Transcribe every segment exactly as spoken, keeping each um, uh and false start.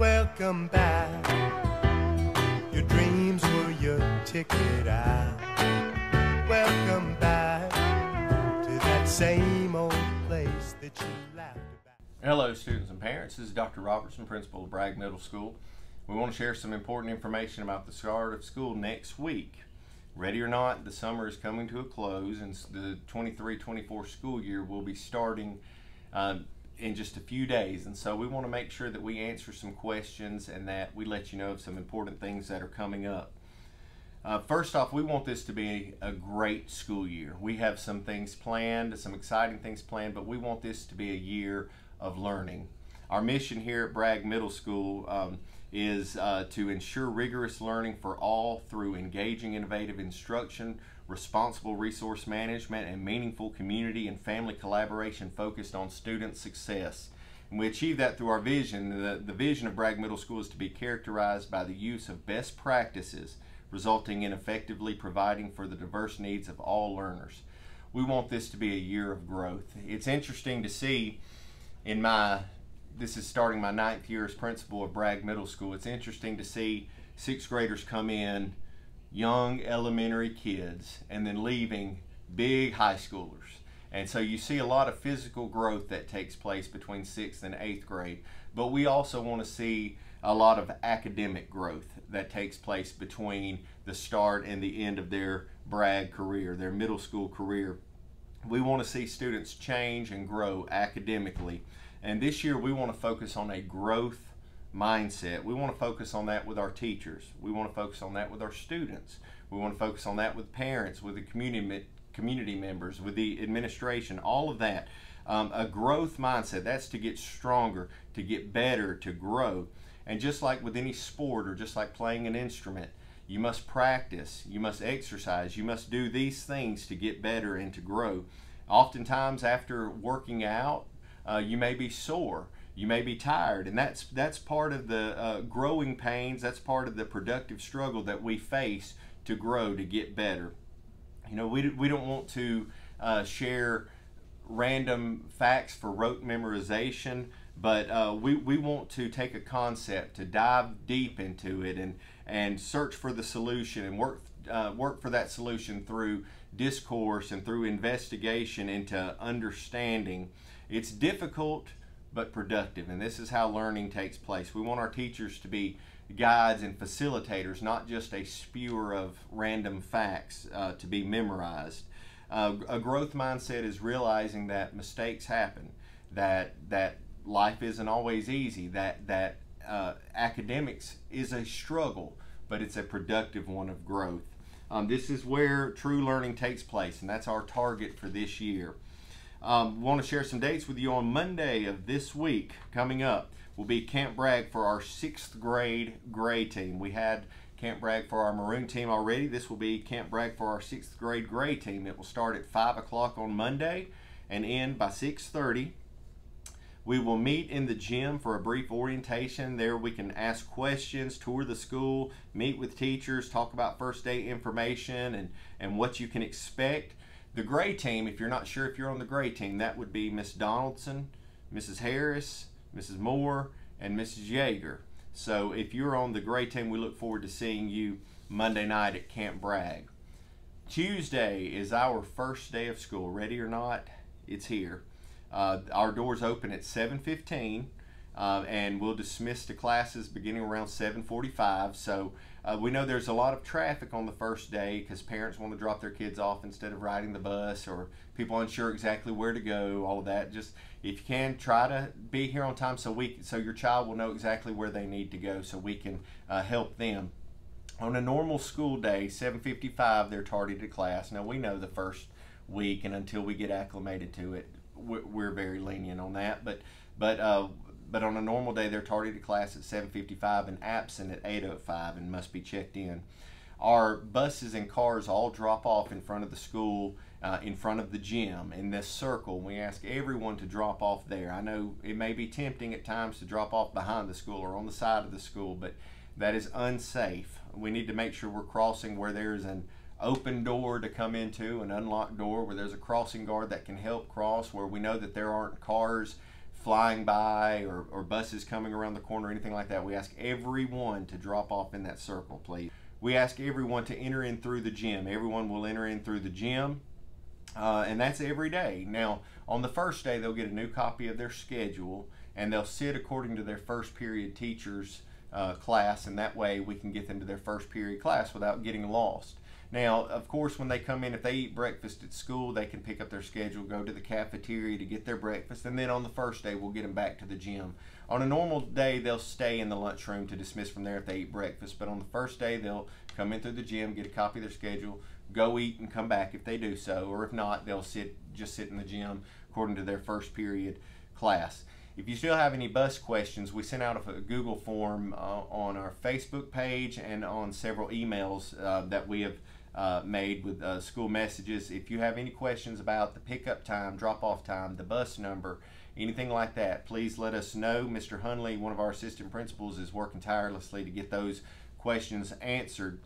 Welcome back. Your dreams were your ticket out. Welcome back to that same old place that you laughed about. Hello students and parents, this is Doctor Robertson, Principal of Bragg Middle School. We want to share some important information about the start of school next week. Ready or not, the summer is coming to a close and the twenty-three twenty-four school year will be starting uh, in just a few days, and so we want to make sure that we answer some questions and that we let you know of some important things that are coming up. Uh, first off, we want this to be a great school year. We have some things planned, some exciting things planned, but we want this to be a year of learning. Our mission here at Bragg Middle School um, is uh, to ensure rigorous learning for all through engaging innovative instruction, responsible resource management, and meaningful community and family collaboration focused on student success. And we achieve that through our vision. The, the vision of Bragg Middle School is to be characterized by the use of best practices, resulting in effectively providing for the diverse needs of all learners. We want this to be a year of growth. It's interesting to see in my This is starting my ninth year as principal of Bragg Middle School. It's interesting to see sixth graders come in, young elementary kids, and then leaving big high schoolers. And so you see a lot of physical growth that takes place between sixth and eighth grade. But we also want to see a lot of academic growth that takes place between the start and the end of their Bragg career, their middle school career. We want to see students change and grow academically. And this year we want to focus on a growth mindset. We want to focus on that with our teachers. We want to focus on that with our students. We want to focus on that with parents, with the community, community members, with the administration, all of that. Um, a growth mindset, that's to get stronger, to get better, to grow. And just like with any sport or just like playing an instrument, you must practice, you must exercise, you must do these things to get better and to grow. Oftentimes after working out, Uh, you may be sore, you may be tired, and that's that's part of the uh, growing pains, that's part of the productive struggle that we face to grow, to get better. You know, we, we don't want to uh, share random facts for rote memorization, but uh, we, we want to take a concept, to dive deep into it and, and search for the solution and work, uh, work for that solution through discourse and through investigation into understanding. It's difficult but productive, and this is how learning takes place. We want our teachers to be guides and facilitators, not just a spewer of random facts uh, to be memorized. Uh, a growth mindset is realizing that mistakes happen, that that life isn't always easy, that that uh, academics is a struggle, but it's a productive one of growth. Um, this is where true learning takes place, and that's our target for this year. Um, want to share some dates with you. On Monday of this week, coming up, will be Camp Bragg for our sixth grade gray team. We had Camp Bragg for our maroon team already. This will be Camp Bragg for our sixth grade gray team. It will start at five o'clock on Monday and end by six thirty. We will meet in the gym for a brief orientation. There we can ask questions, tour the school, meet with teachers, talk about first day information and, and what you can expect. The gray team, if you're not sure if you're on the gray team, that would be Miss Donaldson, Missus Harris, Missus Moore, and Missus Yeager. So if you're on the gray team, we look forward to seeing you Monday night at Camp Bragg. Tuesday is our first day of school. Ready or not, it's here. Uh, our doors open at seven fifteen. Uh, and we'll dismiss the classes beginning around seven forty-five. So uh, we know there's a lot of traffic on the first day because parents want to drop their kids off instead of riding the bus, or people unsure exactly where to go, all of that. Just if you can, try to be here on time so we so your child will know exactly where they need to go so we can uh, help them. On a normal school day, seven fifty-five, they're tardy to class. Now we know the first week and until we get acclimated to it, we're very lenient on that, but but uh, But on a normal day, they're tardy to class at seven fifty-five and absent at eight oh five and must be checked in. Our buses and cars all drop off in front of the school, uh, in front of the gym, in this circle. We ask everyone to drop off there. I know it may be tempting at times to drop off behind the school or on the side of the school, but that is unsafe. We need to make sure we're crossing where there is an open door to come into, an unlocked door, where there's a crossing guard that can help cross, where we know that there aren't cars flying by or, or buses coming around the corner or anything like that. We ask everyone to drop off in that circle, please. We ask everyone to enter in through the gym. Everyone will enter in through the gym, uh, and that's every day. Now, on the first day, they'll get a new copy of their schedule, and they'll sit according to their first period teacher's uh, class, and that way we can get them to their first period class without getting lost. Now, of course, when they come in, if they eat breakfast at school, they can pick up their schedule, go to the cafeteria to get their breakfast, and then on the first day, we'll get them back to the gym. On a normal day, they'll stay in the lunchroom to dismiss from there if they eat breakfast, but on the first day, they'll come in through the gym, get a copy of their schedule, go eat and come back if they do so, or if not, they'll sit just sit in the gym according to their first period class. If you still have any bus questions, we sent out a Google form uh, on our Facebook page and on several emails uh, that we have Uh, made with uh, school messages. If you have any questions about the pickup time, drop-off time, the bus number, anything like that, please let us know. Mister Hunley, one of our assistant principals, is working tirelessly to get those questions answered.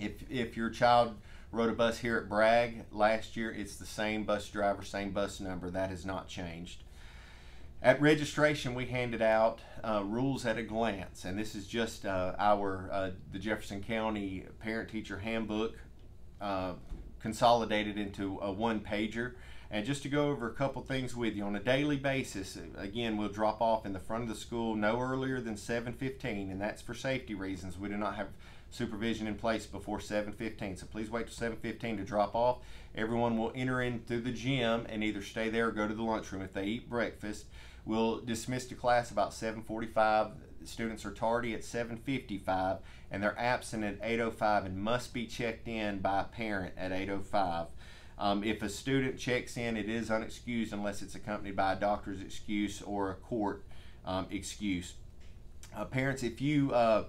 If, if your child rode a bus here at Bragg last year, it's the same bus driver, same bus number. That has not changed. At registration, we handed out uh, rules at a glance, and this is just uh, our uh, the Jefferson County Parent-Teacher Handbook uh, consolidated into a one-pager. And just to go over a couple things with you, on a daily basis, again, we'll drop off in the front of the school no earlier than seven fifteen, and that's for safety reasons. We do not have supervision in place before seven fifteen, so please wait till seven fifteen to drop off. Everyone will enter in through the gym and either stay there or go to the lunchroom if they eat breakfast. We'll dismiss the class about seven forty-five. Students are tardy at seven fifty-five, and they're absent at eight oh five and must be checked in by a parent at eight oh five. Um, if a student checks in, it is unexcused unless it's accompanied by a doctor's excuse or a court um, excuse. Uh, parents, if you uh,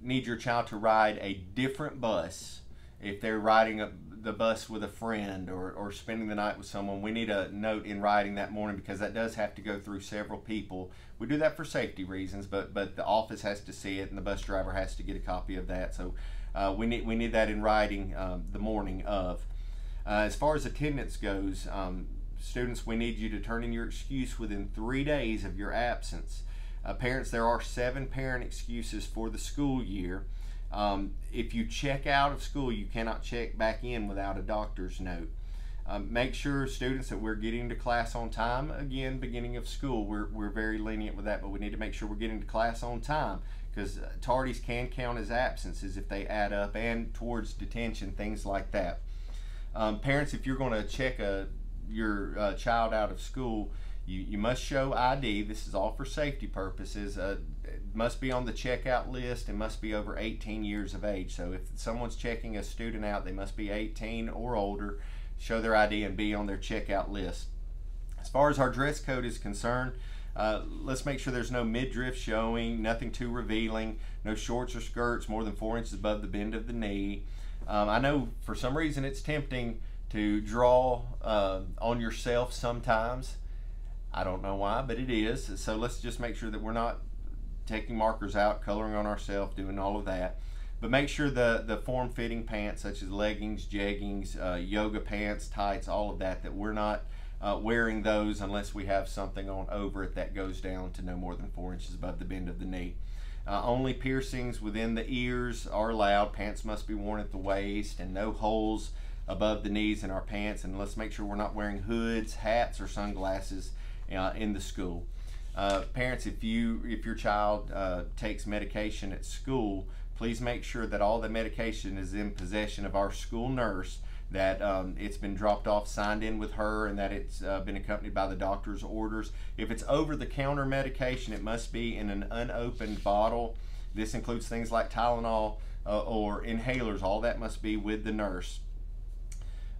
need your child to ride a different bus, if they're riding a the bus with a friend or, or spending the night with someone, we need a note in writing that morning because that does have to go through several people. We do that for safety reasons, but but the office has to see it and the bus driver has to get a copy of that. So uh, we need we need that in writing um, the morning of. Uh, as far as attendance goes, um, students, we need you to turn in your excuse within three days of your absence. Uh, parents, there are seven parent excuses for the school year. Um, if you check out of school, you cannot check back in without a doctor's note. Um, make sure, students, that we're getting to class on time. Again, beginning of school, we're, we're very lenient with that, but we need to make sure we're getting to class on time because uh, tardies can count as absences if they add up and towards detention, things like that. Um, parents, if you're going to check a, your uh, child out of school, You, you must show I D. This is all for safety purposes. Uh, it must be on the checkout list and must be over eighteen years of age. So if someone's checking a student out, they must be eighteen or older, show their I D and be on their checkout list. As far as our dress code is concerned, uh, let's make sure there's no midriff showing, nothing too revealing, no shorts or skirts more than four inches above the bend of the knee. Um, I know for some reason it's tempting to draw uh, on yourself sometimes. I don't know why, but it is. So let's just make sure that we're not taking markers out, coloring on ourselves, doing all of that. But make sure the, the form-fitting pants, such as leggings, jeggings, uh, yoga pants, tights, all of that, that we're not uh, wearing those unless we have something on over it that goes down to no more than four inches above the bend of the knee. Uh, only piercings within the ears are allowed. Pants must be worn at the waist and no holes above the knees in our pants. And let's make sure we're not wearing hoods, hats, or sunglasses Uh, in the school. Uh, parents, if you if your child uh, takes medication at school, please make sure that all the medication is in possession of our school nurse, that um, it's been dropped off, signed in with her, and that it's uh, been accompanied by the doctor's orders. If it's over-the-counter medication, it must be in an unopened bottle. This includes things like Tylenol uh, or inhalers. All that must be with the nurse.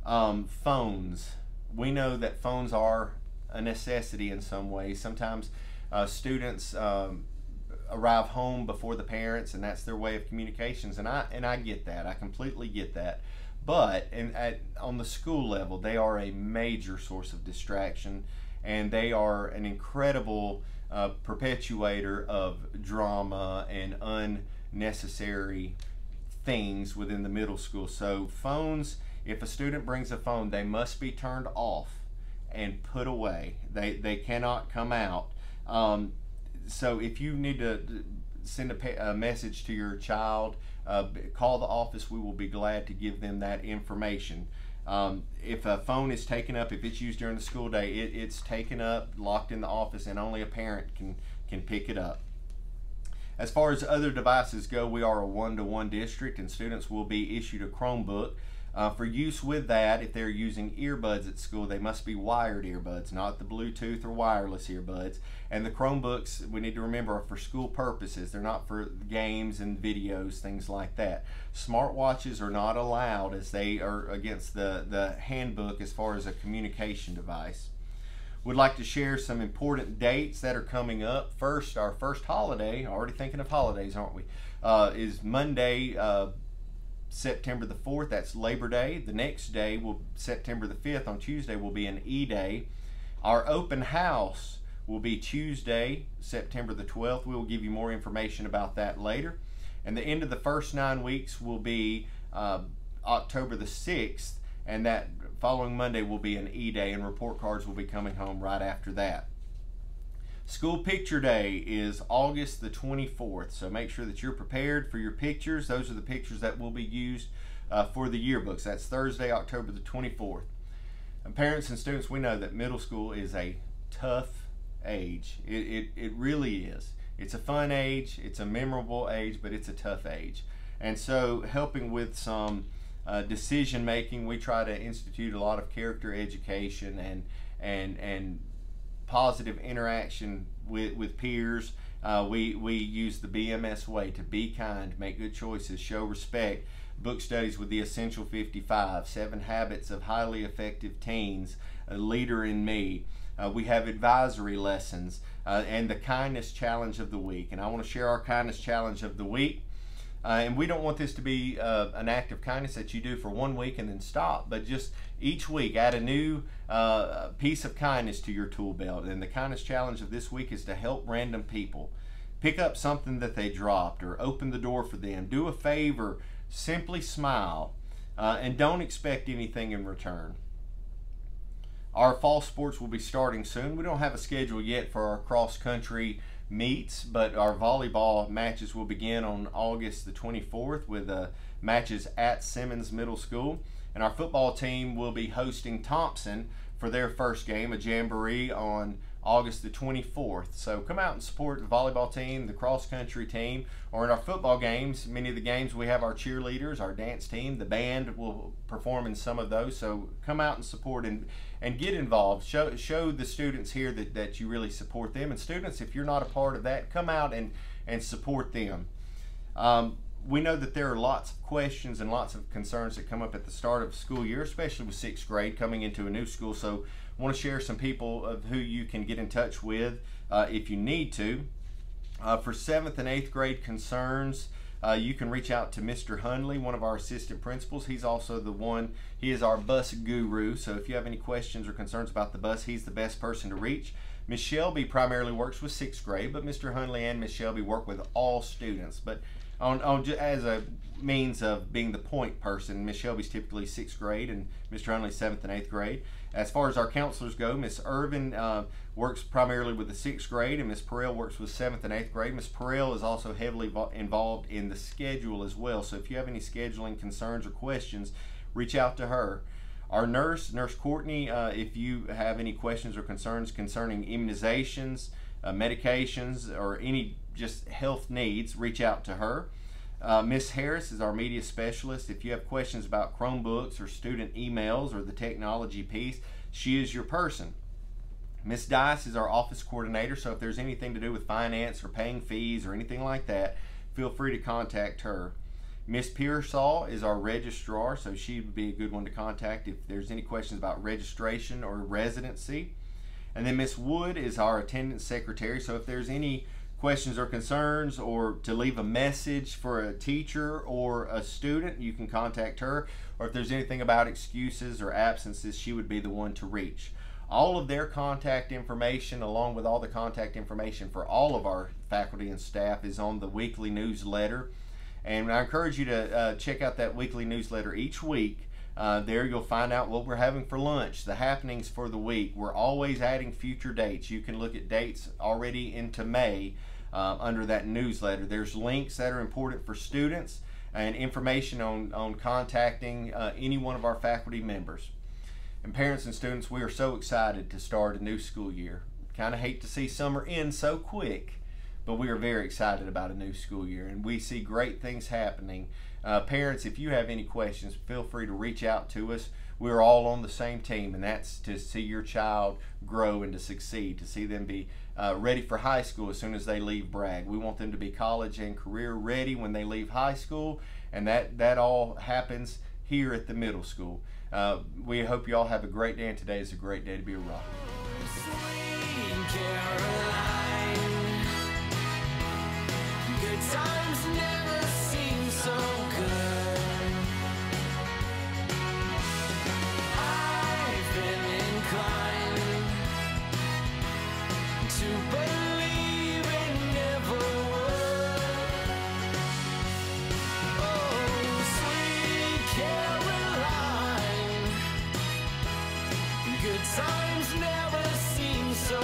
Um, phones. We know that phones are a necessity in some ways. Sometimes uh, students um, arrive home before the parents, and that's their way of communications. And I and I get that. I completely get that. But and at, on the school level, they are a major source of distraction, and they are an incredible uh, perpetuator of drama and unnecessary things within the middle school. So phones. If a student brings a phone, they must be turned off. and put away. They, they cannot come out. Um, so if you need to send a, a message to your child, uh, call the office. We will be glad to give them that information. Um, if a phone is taken up, if it's used during the school day, it, it's taken up, locked in the office, and only a parent can, can pick it up. As far as other devices go, we are a one-to-one district, and students will be issued a Chromebook. Uh, for use with that, if they're using earbuds at school, they must be wired earbuds, not the Bluetooth or wireless earbuds. And the Chromebooks, we need to remember, are for school purposes. They're not for games and videos, things like that. Smartwatches are not allowed, as they are against the, the handbook as far as a communication device. We'd like to share some important dates that are coming up. First, our first holiday, already thinking of holidays, aren't we, uh, is Monday, uh, September the fourth, that's Labor Day. The next day, will September the fifth, on Tuesday, will be an E-Day. Our open house will be Tuesday, September the twelfth. We will give you more information about that later. And the end of the first nine weeks will be uh, October the sixth, and that following Monday will be an E-Day, and report cards will be coming home right after that. School Picture Day is August the twenty-fourth, so make sure that you're prepared for your pictures. Those are the pictures that will be used uh, for the yearbooks. That's Thursday, October the twenty-fourth. And parents and students, we know that middle school is a tough age. It, it, it really is. It's a fun age, it's a memorable age, but it's a tough age. And so helping with some uh, decision making, we try to institute a lot of character education and, and, and positive interaction with, with peers. Uh, we, we use the B M S way to be kind, make good choices, show respect, book studies with the essential fifty-five, seven habits of highly effective teens, a leader in me. Uh, we have advisory lessons uh, and the kindness challenge of the week. And I want to share our kindness challenge of the week. Uh, and we don't want this to be uh, an act of kindness that you do for one week and then stop, but just each week add a new uh, piece of kindness to your tool belt. And the kindness challenge of this week is to help random people. Pick up something that they dropped or open the door for them. Do a favor, simply smile, uh, and don't expect anything in return. Our fall sports will be starting soon. We don't have a schedule yet for our cross-country meets, but our volleyball matches will begin on August the twenty-fourth with uh, matches at Simmons Middle School. And our football team will be hosting Thompson for their first game, a jamboree, on August the twenty-fourth. So come out and support the volleyball team, the cross-country team, or in our football games, many of the games we have our cheerleaders, our dance team, the band will perform in some of those. So come out and support and, and get involved. Show, show the students here that, that you really support them. And students, if you're not a part of that, come out and, and support them. Um, we know that there are lots of questions and lots of concerns that come up at the start of the school year, especially with sixth grade coming into a new school. So I want to share some people of who you can get in touch with uh, if you need to. Uh, for seventh and eighth grade concerns, uh, you can reach out to Mister Hundley, one of our assistant principals. He's also the one, he is our bus guru. So if you have any questions or concerns about the bus, he's the best person to reach. Miz Shelby primarily works with sixth grade, but Mister Hundley and Miz Shelby work with all students. But On, on, as a means of being the point person, Miss Shelby's typically sixth grade and Mister Huntley's seventh and eighth grade. As far as our counselors go, Miss Irvin uh, works primarily with the sixth grade and Miss Perrell works with seventh and eighth grade. Miss Perrell is also heavily involved in the schedule as well, so if you have any scheduling concerns or questions, reach out to her. Our nurse, Nurse Courtney, uh, if you have any questions or concerns concerning immunizations, Uh, medications, or any just health needs, reach out to her. Uh, Miss Harris is our media specialist. If you have questions about Chromebooks or student emails or the technology piece, she is your person. Miss Dice is our office coordinator, so if there's anything to do with finance or paying fees or anything like that, feel free to contact her. Miss Pearsall is our registrar, so she would be a good one to contact if there's any questions about registration or residency. And then Miss Wood is our attendance secretary, so if there's any questions or concerns or to leave a message for a teacher or a student, you can contact her. Or if there's anything about excuses or absences, she would be the one to reach. All of their contact information, along with all the contact information for all of our faculty and staff, is on the weekly newsletter. And I encourage you to uh, check out that weekly newsletter each week Uh, there you'll find out what we're having for lunch, the happenings for the week. We're always adding future dates. You can look at dates already into May uh, under that newsletter. There's links that are important for students and information on, on contacting uh, any one of our faculty members. And parents and students, we are so excited to start a new school year. Kind of hate to see summer end so quick, but we are very excited about a new school year, and we see great things happening. Uh, parents, if you have any questions, feel free to reach out to us. We're all on the same team, and that's to see your child grow and to succeed, to see them be uh, ready for high school as soon as they leave Bragg. We want them to be college and career ready when they leave high school, and that, that all happens here at the middle school. Uh, we hope you all have a great day, and today is a great day to be a Rocket. Sweet Caroline, good times never seem so good. I've been inclined to believe it never would. Oh, sweet Caroline, good times never seem so